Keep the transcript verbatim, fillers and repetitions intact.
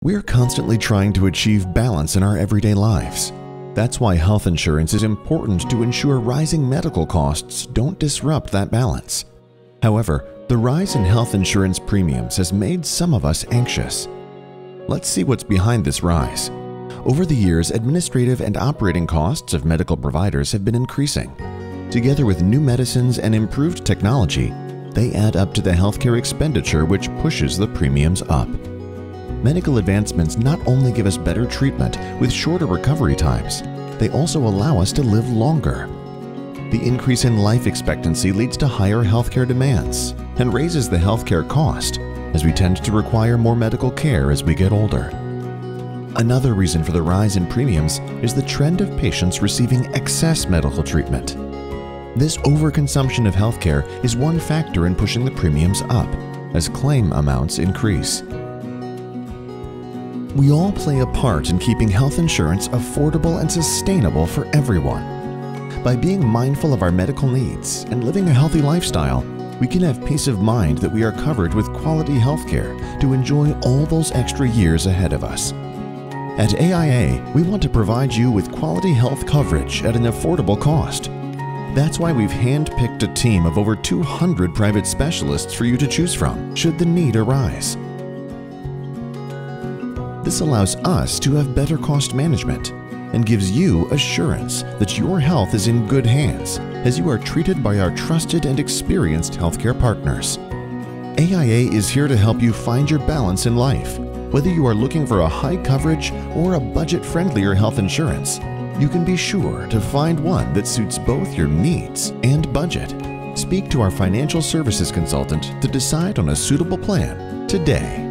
We're constantly trying to achieve balance in our everyday lives. That's why health insurance is important to ensure rising medical costs don't disrupt that balance. However, the rise in health insurance premiums has made some of us anxious. Let's see what's behind this rise. Over the years, administrative and operating costs of medical providers have been increasing. Together with new medicines and improved technology, they add up to the healthcare expenditure, which pushes the premiums up. Medical advancements not only give us better treatment with shorter recovery times, they also allow us to live longer. The increase in life expectancy leads to higher healthcare demands and raises the healthcare cost, as we tend to require more medical care as we get older. Another reason for the rise in premiums is the trend of patients receiving excess medical treatment. This overconsumption of healthcare is one factor in pushing the premiums up as claim amounts increase. We all play a part in keeping health insurance affordable and sustainable for everyone. By being mindful of our medical needs and living a healthy lifestyle, we can have peace of mind that we are covered with quality healthcare to enjoy all those extra years ahead of us. At A I A, we want to provide you with quality health coverage at an affordable cost. That's why we've handpicked a team of over two hundred private specialists for you to choose from, should the need arise. This allows us to have better cost management and gives you assurance that your health is in good hands as you are treated by our trusted and experienced healthcare partners. A I A is here to help you find your balance in life. Whether you are looking for a high coverage or a budget-friendlier health insurance, you can be sure to find one that suits both your needs and budget. Speak to our financial services consultant to decide on a suitable plan today.